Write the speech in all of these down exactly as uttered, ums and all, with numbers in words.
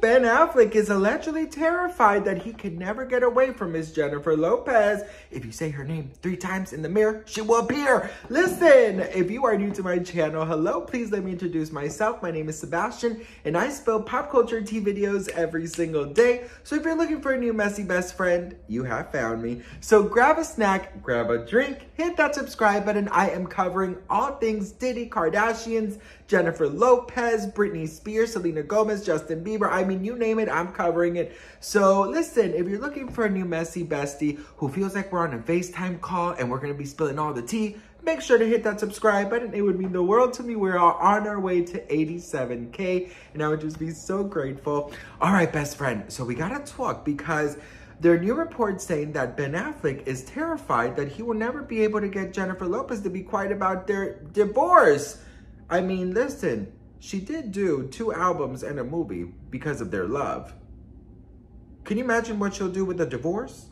Ben Affleck is allegedly terrified that he could never get away from Miss Jennifer Lopez. If you say her name three times in the mirror, she will appear. Listen, if you are new to my channel, hello, please let me introduce myself. My name is Sebastian, and I spill pop culture tea videos every single day. So if you're looking for a new messy best friend, you have found me. So grab a snack, grab a drink, hit that subscribe button. I am covering all things Diddy, Kardashians, Jennifer Lopez, Britney Spears, Selena Gomez, Justin Bieber. I mean, you name it, I'm covering it. So listen, if you're looking for a new messy bestie who feels like we're on a FaceTime call and we're going to be spilling all the tea, make sure to hit that subscribe button. It would mean the world to me. We're on our way to eighty-seven K, and I would just be so grateful. All right, best friend. So we got to talk because there are new reports saying that Ben Affleck is terrified that he will never be able to get Jennifer Lopez to be quiet about their divorce. I mean, listen, she did do two albums and a movie because of their love. Can you imagine what she'll do with a divorce?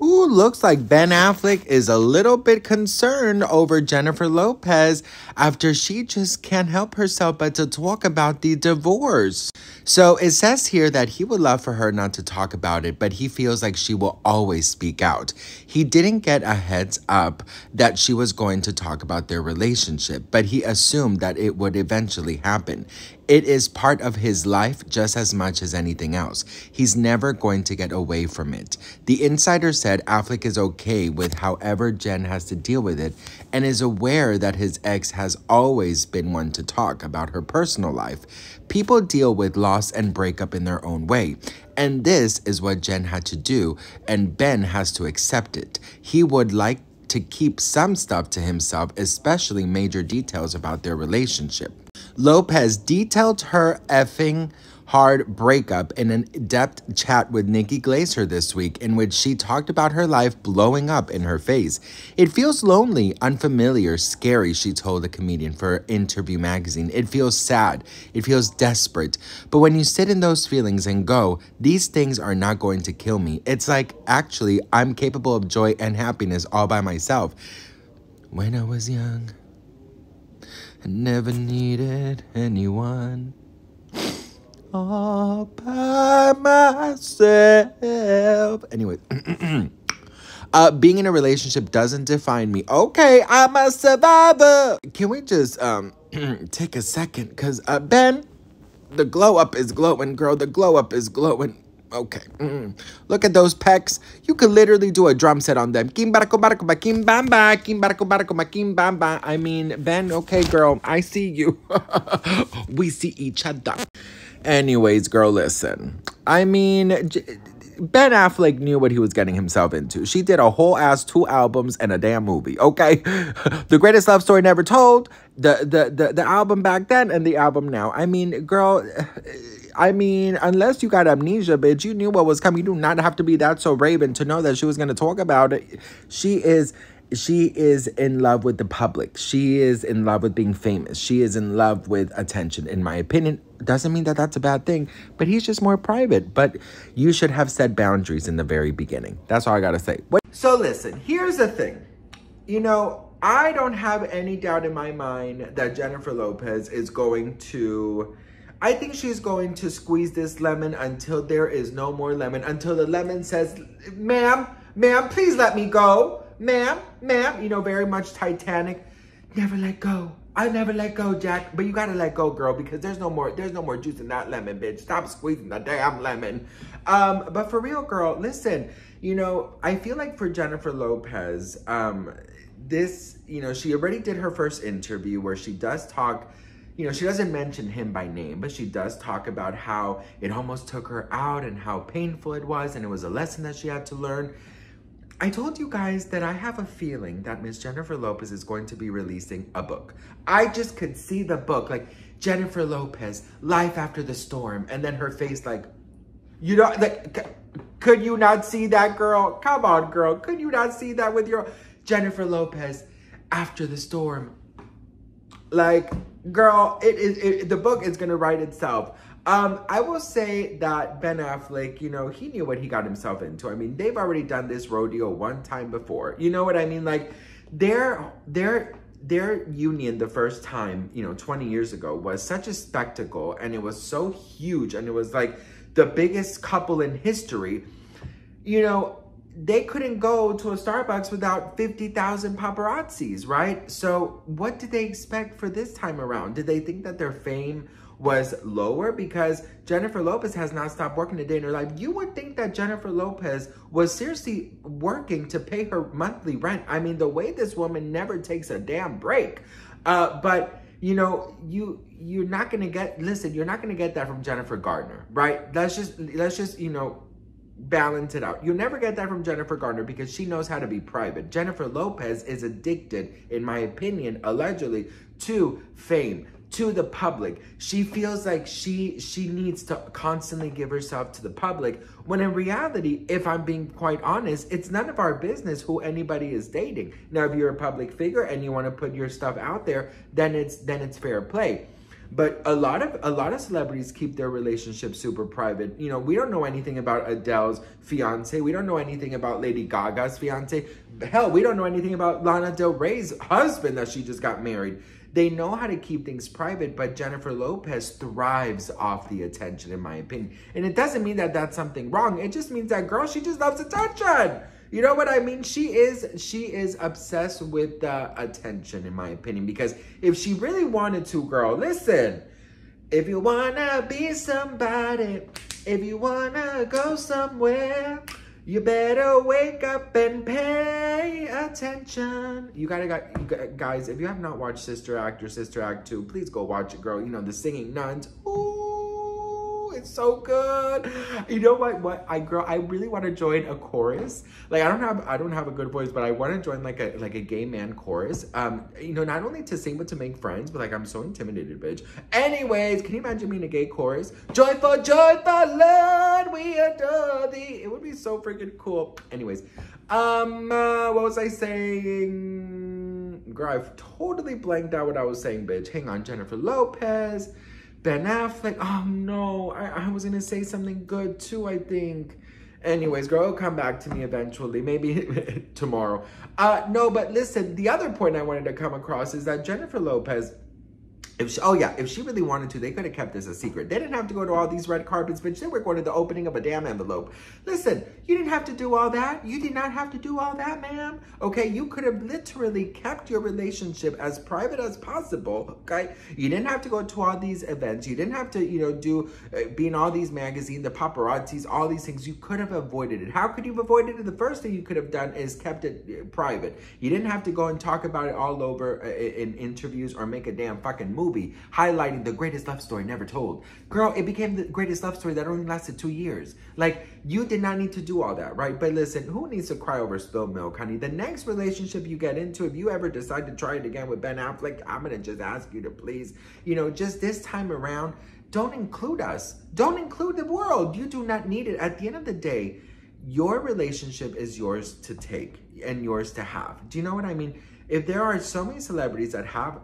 Ooh, looks like Ben Affleck is a little bit concerned over Jennifer Lopez after she just can't help herself but to talk about the divorce. So it says here that he would love for her not to talk about it, but he feels like she will always speak out. He didn't get a heads up that she was going to talk about their relationship, but he assumed that it would eventually happen. It is part of his life just as much as anything else. He's never going to get away from it. The insider said Affleck is okay with however Jen has to deal with it and is aware that his ex has always been one to talk about her personal life. People deal with loss and breakup in their own way. And this is what Jen had to do, and Ben has to accept it. He would like to keep some stuff to himself, especially major details about their relationship. Lopez detailed her effing hard breakup in an in-depth chat with Nikki Glaser this week, in which she talked about her life blowing up in her face. It feels lonely, unfamiliar, scary, she told the comedian for Interview magazine. It feels sad. It feels desperate. But when you sit in those feelings and go, these things are not going to kill me. It's like, actually, I'm capable of joy and happiness all by myself. When I was young, I never needed anyone. All by myself. Anyway. Uh, being in a relationship doesn't define me. Okay, I'm a survivor. Can we just um take a second? Because uh, Ben, the glow up is glowing, girl. The glow up is glowing. Okay. Mm. Look at those pecs. You could literally do a drum set on them. I mean, Ben, okay, girl. I see you. We see each other. Anyways, girl, listen. I mean, J Ben Affleck knew what he was getting himself into. She did a whole ass two albums and a damn movie, okay? The Greatest Love Story Never Told, the, the, the, the album back then, and the album now. I mean, girl, I mean, unless you got amnesia, bitch, you knew what was coming. You do not have to be that so Raven to know that she was going to talk about it. She is... She is in love with the public. She is in love with being famous. She is in love with attention, in my opinion. Doesn't mean that that's a bad thing, but he's just more private. But you should have set boundaries in the very beginning. That's all I gotta say. What so listen, here's the thing. You know, I don't have any doubt in my mind that Jennifer Lopez is going to... I think she's going to squeeze this lemon until there is no more lemon, until the lemon says, ma'am, ma'am, please let me go. Ma'am, ma'am, you know, very much Titanic. Never let go. I never let go, Jack. But you gotta let go, girl, because there's no more, there's no more juice in that lemon, bitch. Stop squeezing the damn lemon. Um, but for real, girl, listen, you know, I feel like for Jennifer Lopez, um, this, you know, she already did her first interview where she does talk. You know, she doesn't mention him by name, but she does talk about how it almost took her out and how painful it was, and it was a lesson that she had to learn. I told you guys that I have a feeling that Miss Jennifer Lopez is going to be releasing a book. I just could see the book, like, Jennifer Lopez, Life After the Storm, and then her face like, you know, like, could you not see that, girl? Come on, girl, could you not see that with your, Jennifer Lopez, After the Storm? Like, girl, it is it, the book is gonna write itself. Um, I will say that Ben Affleck, you know, he knew what he got himself into. I mean, they've already done this rodeo one time before. You know what I mean? Like, they're, they're their union the first time, you know, twenty years ago was such a spectacle, and it was so huge, and it was like the biggest couple in history. You know, they couldn't go to a Starbucks without fifty thousand paparazzis, right? So what did they expect for this time around? Did they think that their fame was lower? Because Jennifer Lopez has not stopped working a day in her life. You would think that Jennifer Lopez was seriously working to pay her monthly rent. I mean, the way this woman never takes a damn break. Uh, but, you know, you... You're not gonna get, listen, you're not gonna get that from Jennifer Garner, right? Let's just, let's just, you know, balance it out. You'll never get that from Jennifer Garner because she knows how to be private. Jennifer Lopez is addicted, in my opinion, allegedly, to fame, to the public. She feels like she, she needs to constantly give herself to the public, when in reality, if I'm being quite honest, it's none of our business who anybody is dating. Now, if you're a public figure and you wanna put your stuff out there, then it's, then it's fair play. But a lot of a lot of celebrities keep their relationships super private. You know, we don't know anything about Adele's fiance. We don't know anything about Lady Gaga's fiance. Hell, we don't know anything about Lana Del Rey's husband that she just got married. They know how to keep things private, but Jennifer Lopez thrives off the attention, in my opinion. And it doesn't mean that that's something wrong. It just means that, girl, she just loves attention. You know what I mean? She is she is obsessed with uh, attention, in my opinion, because if she really wanted to, girl, listen, if you wanna be somebody, if you wanna go somewhere, you better wake up and pay attention. You gotta, you gotta guys, if you have not watched Sister Act or Sister Act two, please go watch it, girl. You know, the singing nuns. Ooh. It's so good. You know what? What I girl, I really want to join a chorus. Like I don't have, I don't have a good voice, but I want to join like a like a gay man chorus. Um, you know, not only to sing but to make friends. But like, I'm so intimidated, bitch. Anyways, can you imagine being a gay chorus? Joyful, joyful, Lord, we adore thee. It would be so freaking cool. Anyways, um, uh, what was I saying? Girl, I've totally blanked out what I was saying, bitch. Hang on, Jennifer Lopez. Ben Affleck, oh no, I, I was gonna say something good too, I think. Anyways, girl, it'll come back to me eventually, maybe tomorrow. Uh, no, but listen, the other point I wanted to come across is that Jennifer Lopez, if she, oh yeah, if she really wanted to, they could have kept this a secret. They didn't have to go to all these red carpets, bitch. They were going to the opening of a damn envelope. Listen, you didn't have to do all that. You did not have to do all that, ma'am. Okay, you could have literally kept your relationship as private as possible, okay? You didn't have to go to all these events. You didn't have to, you know, do, uh, be in all these magazines, the paparazzis, all these things. You could have avoided it. How could you have avoided it? The first thing you could have done is kept it private. You didn't have to go and talk about it all over uh, in interviews or make a damn fucking movie. Movie, highlighting the greatest love story never told. Girl, it became the greatest love story that only lasted two years. Like, you did not need to do all that, right? But listen, who needs to cry over spilled milk, honey? The next relationship you get into, if you ever decide to try it again with Ben Affleck, I'm gonna just ask you to please, you know, just this time around, don't include us. Don't include the world. You do not need it. At the end of the day, your relationship is yours to take and yours to have. Do you know what I mean? If there are so many celebrities that have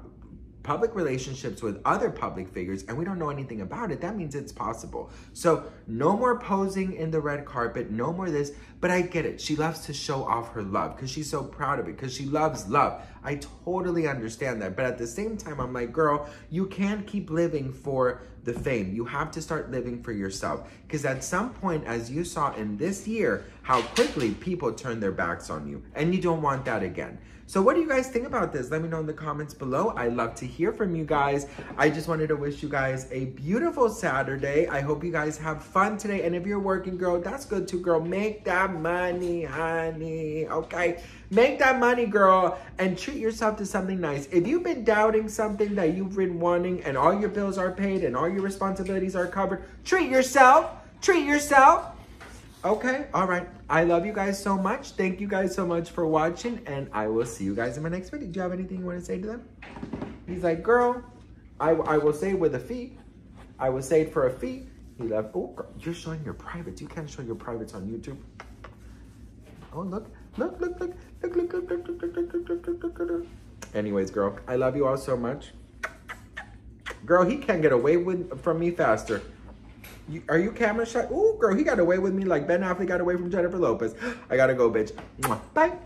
public relationships with other public figures and we don't know anything about it, that means it's possible. So no more posing in the red carpet, no more this, but I get it. She loves to show off her love because she's so proud of it, because she loves love. I totally understand that. But at the same time, I'm like, girl, you can't keep living for the fame. You have to start living for yourself. Because at some point, as you saw in this year, how quickly people turn their backs on you. And you don't want that again. So what do you guys think about this? Let me know in the comments below. I love to hear from you guys. I just wanted to wish you guys a beautiful Saturday. I hope you guys have fun today. And if you're working, girl, that's good too, girl. Make that money, honey. Okay? Make that money, girl. And treat yourself to something nice. If you've been doubting something that you've been wanting and all your bills are paid and all your responsibilities are covered, treat yourself. Treat yourself. Okay? All right. I love you guys so much. Thank you guys so much for watching, and I will see you guys in my next video. Do you have anything you want to say to them? He's like, girl, I, I will say it with a fee. I will say it for a fee. He left. Oh, girl, you're showing your privates. You can't show your privates on YouTube. Oh, look. Look, look, look. Look, look, look, look, look, look, look, look, look. Anyways, girl, I love you all so much. Girl, he can't get away with from me faster. You, are you camera shy? Ooh, girl, he got away with me like Ben Affleck got away from Jennifer Lopez. I gotta go, bitch. Bye.